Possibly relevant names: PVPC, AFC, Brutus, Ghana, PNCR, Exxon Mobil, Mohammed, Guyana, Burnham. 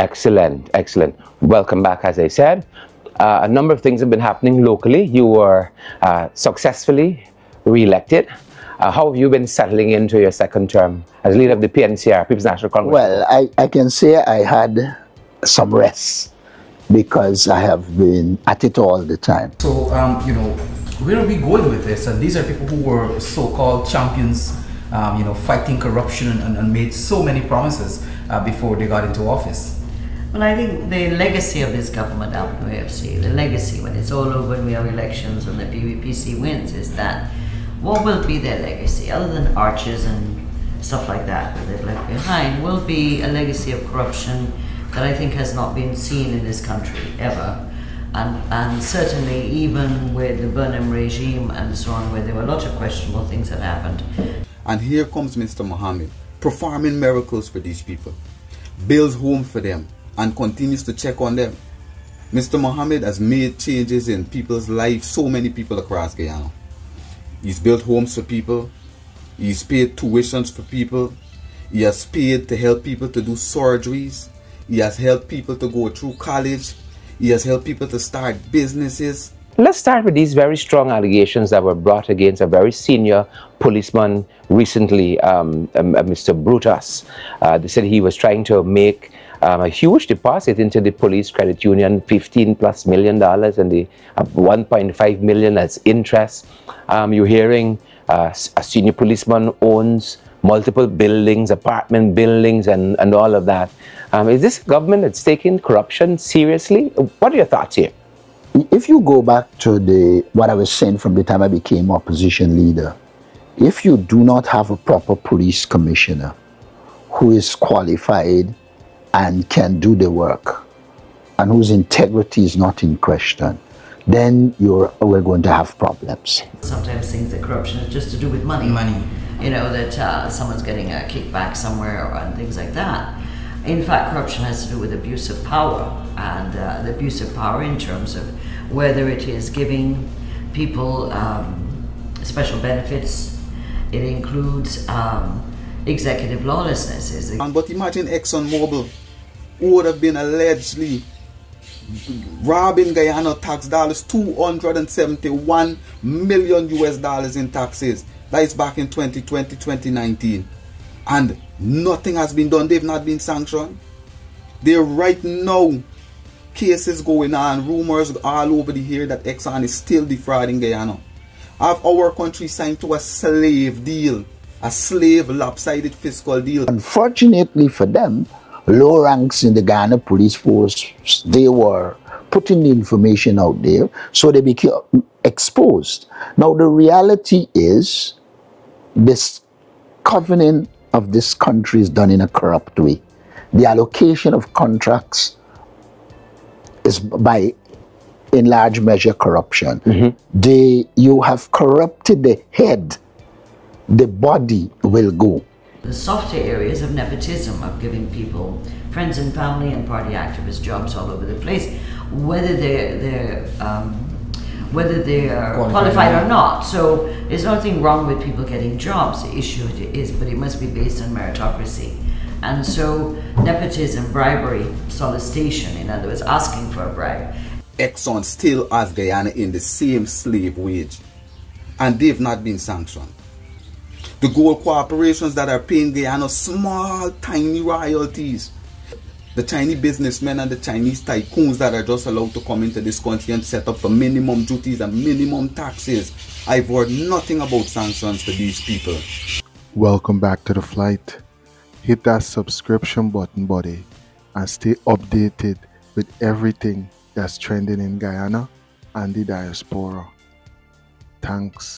Excellent, excellent. Welcome back. As I said, a number of things have been happening locally. You were successfully re-elected. How have you been settling into your second term as leader of the PNCR, People's National Congress? Well, I can say I had some rest because I have been at it all the time. So, you know, where are we going with this? And these are people who were so-called champions, you know, fighting corruption and made so many promises before they got into office. Well, I think the legacy of this government after AFC, the legacy when it's all over and we have elections and the PVPC wins, is that what will be their legacy, other than arches and stuff like that that they've left behind, will be a legacy of corruption that I think has not been seen in this country ever. And certainly even with the Burnham regime and so on, where there were a lot of questionable things that happened. And here comes Mr. Mohammed, performing miracles for these people, builds home for them, and continues to check on them. Mr. Mohammed has made changes in people's lives, so many people across Guyana. He's built homes for people, he's paid tuitions for people, he has paid to help people to do surgeries, he has helped people to go through college, he has helped people to start businesses. Let's start with these very strong allegations that were brought against a very senior policeman recently, Mr. Brutus. They said he was trying to make a huge deposit into the police credit union, $15+ million, and the $1.5 million as interest. You're hearing a senior policeman owns multiple buildings, apartment buildings, and all of that. Is this government that's taking corruption seriously? What are your thoughts here? If you go back to what I was saying from the time I became opposition leader, if you do not have a proper police commissioner who is qualified and can do the work and whose integrity is not in question, then we're going to have problems. Sometimes things that corruption is just to do with money. Money. You know, that someone's getting a kickback somewhere and things like that. In fact, corruption has to do with abuse of power, and the abuse of power in terms of whether it is giving people special benefits. It includes executive lawlessness. But imagine Exxon Mobil, who would have been allegedly robbing Guyana tax dollars, $271 million in taxes. That is back in 2020, 2019. And nothing has been done. They've not been sanctioned. There right now, cases going on, rumors all over the here that Exxon is still defrauding Guyana. Have our country signed to a slave deal, a slave lopsided fiscal deal. Unfortunately for them, low ranks in the Ghana police force, they were putting the information out there, so they became exposed. Now the reality is, this governing of this country is done in a corrupt way. The allocation of contracts is by in large measure corruption. Mm-hmm. You have corrupted the head, the body will go. The softer areas of nepotism, of giving people, friends and family and party activist jobs all over the place, whether they're qualified or not. So there's nothing wrong with people getting jobs. The issue is, but it must be based on meritocracy. And so nepotism, bribery, solicitation, in other words, asking for a bribe. Exxon still has Guyana in the same slave wage, and they've not been sanctioned. The gold corporations that are paying Guyana small, tiny royalties. The Chinese businessmen and the Chinese tycoons that are just allowed to come into this country and set up for minimum duties and minimum taxes. I've heard nothing about sanctions for these people. Welcome back to The Flight. Hit that subscription button, buddy, and stay updated with everything that's trending in Guyana and the diaspora. Thanks.